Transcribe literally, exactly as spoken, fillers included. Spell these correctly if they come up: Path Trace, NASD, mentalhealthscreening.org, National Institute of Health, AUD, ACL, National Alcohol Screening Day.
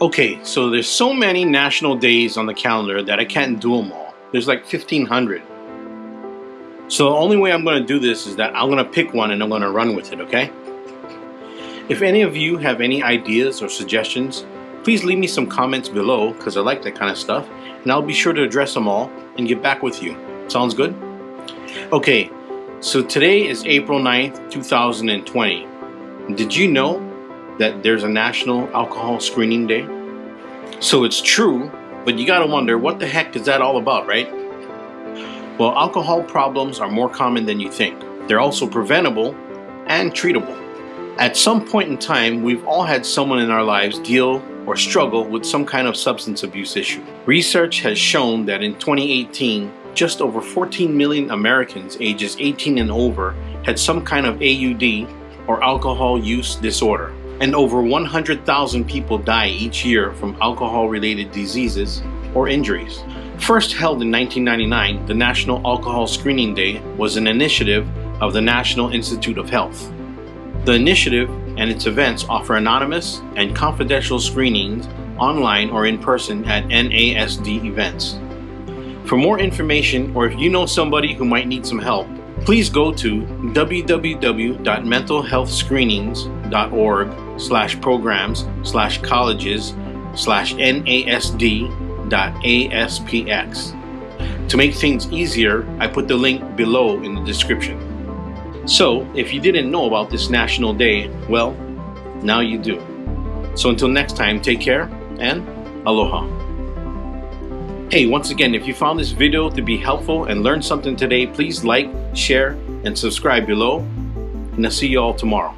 Okay, so there's so many national days on the calendar that I can't do them all. There's like fifteen hundred. So the only way I'm going to do this is that I'm going to pick one and I'm going to run with it, okay? If any of you have any ideas or suggestions, please leave me some comments below because I like that kind of stuff, and I'll be sure to address them all and get back with you. Sounds good? Okay, so today is April ninth, two thousand twenty. Did you know that there's a National Alcohol Screening Day? So it's true, but you gotta wonder, what the heck is that all about, right? Well, alcohol problems are more common than you think. They're also preventable and treatable. At some point in time, we've all had someone in our lives deal or struggle with some kind of substance abuse issue. Research has shown that in twenty eighteen, just over fourteen million Americans ages eighteen and over had some kind of A U D or alcohol use disorder. And over one hundred thousand people die each year from alcohol-related diseases or injuries. First held in nineteen ninety-nine, the National Alcohol Screening Day was an initiative of the National Institute of Health. The initiative and its events offer anonymous and confidential screenings online or in person at N A S D events. For more information, or if you know somebody who might need some help, please go to w w w dot mental health screenings dot org slash programs slash colleges slash N A S D dot A S P X. To make things easier, I put the link below in the description. So, if you didn't know about this National Day, well, now you do. So until next time, take care and aloha. Hey, once again, if you found this video to be helpful and learned something today, please like, share, and subscribe below. And I'll see you all tomorrow.